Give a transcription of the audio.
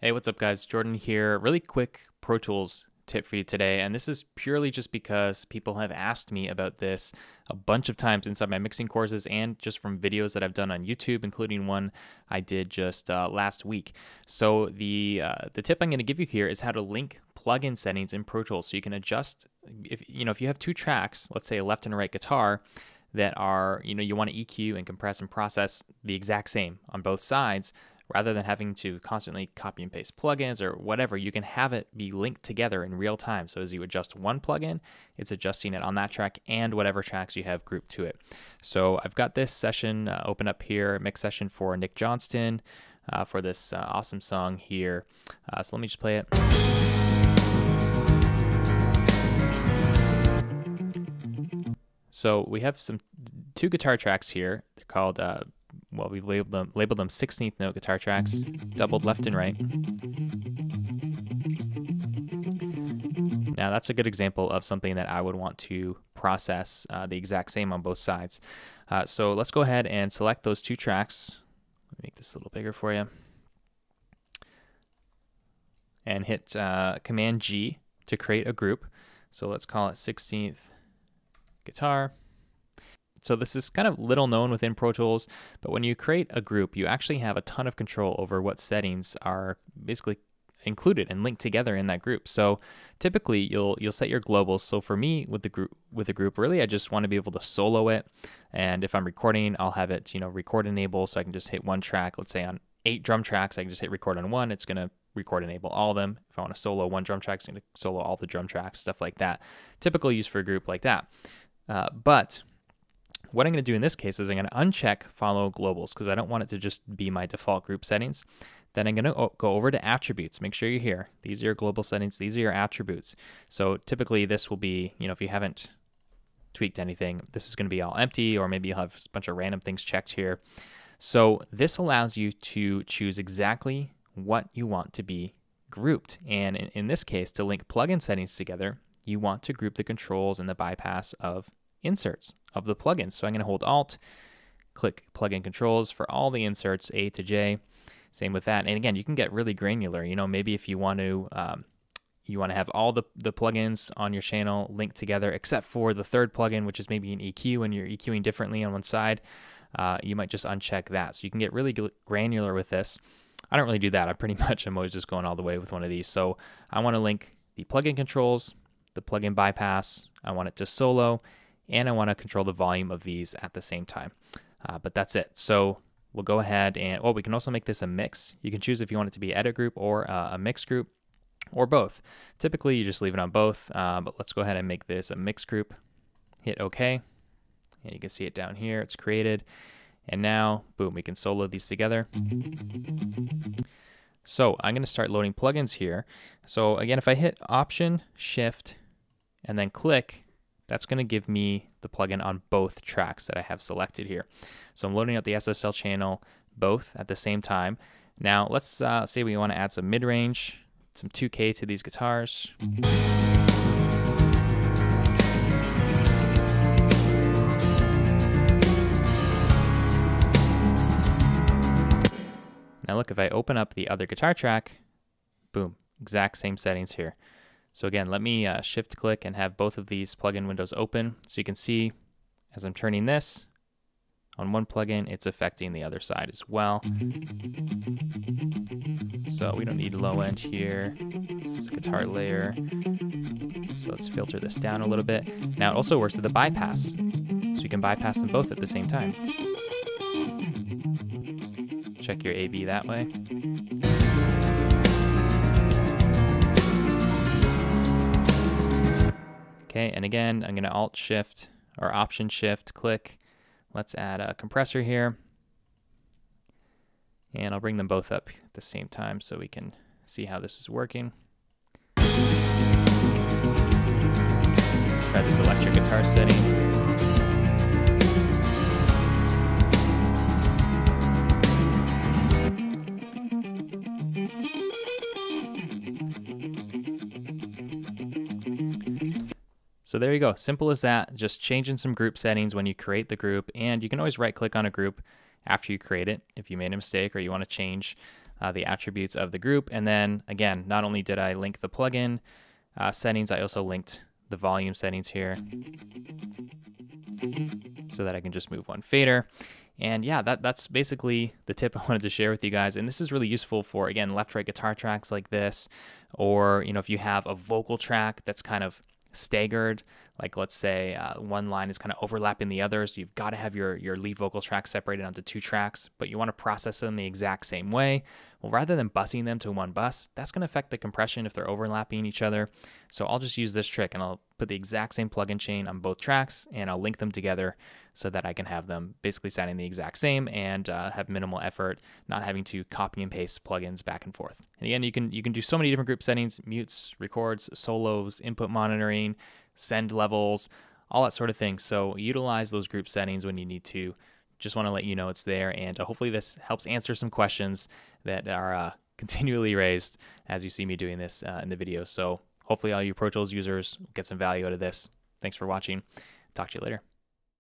Hey, what's up guys? Jordan here. Really quick Pro Tools tip for you today, and this is purely just because people have asked me about this a bunch of times inside my mixing courses and just from videos that I've done on YouTube, including one I did just last week. So the tip I'm going to give you here is how to link plugin settings in Pro Tools, so you can adjust. If you have two tracks, let's say a left and a right guitar, that are you want to EQ and compress and process the exact same on both sides. Rather than having to constantly copy and paste plugins or whatever, you can have it be linked together in real time. So as you adjust one plugin, it's adjusting it on that track and whatever tracks you have grouped to it. So I've got this session open up here, mix session for Nick Johnston for this awesome song here. So let me just play it. So we have two guitar tracks here. They're called well, we've labeled them 16th note guitar tracks, doubled left and right. Now that's a good example of something that I would want to process the exact same on both sides. So let's go ahead and select those two tracks. Let me make this a little bigger for you. And hit Command G to create a group. So let's call it 16th guitar. So this is kind of little known within Pro Tools, but when you create a group, you actually have a ton of control over what settings are basically included and linked together in that group. So typically you'll set your globals. So for me with the group, really I just want to be able to solo it. And if I'm recording, I'll have it, record enable. So I can just hit one track, let's say on 8 drum tracks, I can just hit record on one. It's going to record enable all of them. If I want to solo one drum track, it's going to solo all the drum tracks, stuff like that. Typical use for a group like that. But what I'm going to do in this case is I'm going to uncheck follow globals because I don't want it to just be my default group settings. Then I'm going to go over to attributes. Make sure you're here. These are your global settings. These are your attributes. So typically this will be, if you haven't tweaked anything, this is going to be all empty, or maybe you'll have a bunch of random things checked here. So this allows you to choose exactly what you want to be grouped. And in this case, to link plugin settings together, you want to group the controls and the bypass of inserts of the plugins. So I'm going to hold Alt, click plugin controls for all the inserts A to J. Same with that. And again, you can get really granular. Maybe if you want to have all the plugins on your channel linked together, except for the third plugin, which is maybe an EQ, and you're EQing differently on one side. You might just uncheck that. So you can get really granular with this. I don't really do that. I'm always just going all the way with one of these. So I want to link the plugin controls, the plugin bypass. I want it to solo. And I want to control the volume of these at the same time. But that's it. So we'll go ahead and, we can also make this a mix. You can choose if you want it to be edit group or a mix group or both. Typically, you just leave it on both, but let's go ahead and make this a mix group. Hit OK, and you can see it down here. It's created. And now, boom, we can solo these together. So I'm going to start loading plugins here. So again, if I hit Option, Shift, and then click, that's going to give me the plugin on both tracks that I have selected here. So I'm loading up the SSL channel both at the same time. Now let's say we want to add some mid-range, some 2K to these guitars. Now look, if I open up the other guitar track, boom, exact same settings here. So again, let me shift click and have both of these plugin windows open. So you can see as I'm turning this on one plugin, it's affecting the other side as well. So we don't need low end here. This is a guitar layer. So let's filter this down a little bit. Now it also works with the bypass. So you can bypass them both at the same time. Check your AB that way. Okay, and again, I'm going to Alt-Shift or Option-Shift-Click. Let's add a compressor here. And I'll bring them both up at the same time so we can see how this is working. Let's try this electric guitar setting. So there you go, simple as that, just changing some group settings when you create the group, and you can always right click on a group after you create it if you made a mistake or you want to change the attributes of the group. And then again, not only did I link the plugin settings, I also linked the volume settings here so that I can just move one fader. And yeah, that's basically the tip I wanted to share with you guys. And this is really useful for, again, left-right guitar tracks like this, or, you know, if you have a vocal track that's kind of staggered, like let's say one line is kind of overlapping the others, so you've got to have your lead vocal track separated onto two tracks, but you want to process them the exact same way. Well, rather than busing them to one bus, that's going to affect the compression if they're overlapping each other. So I'll just use this trick, and I'll put the exact same plugin chain on both tracks, and I'll link them together so that I can have them basically sounding the exact same and have minimal effort, not having to copy and paste plugins back and forth. And again, you can do so many different group settings: mutes, records, solos, input monitoring, send levels, all that sort of thing. So utilize those group settings when you need to. Just want to let you know it's there, and hopefully this helps answer some questions that are continually raised as you see me doing this in the video. So hopefully all you Pro Tools users get some value out of this. Thanks for watching. Talk to you later.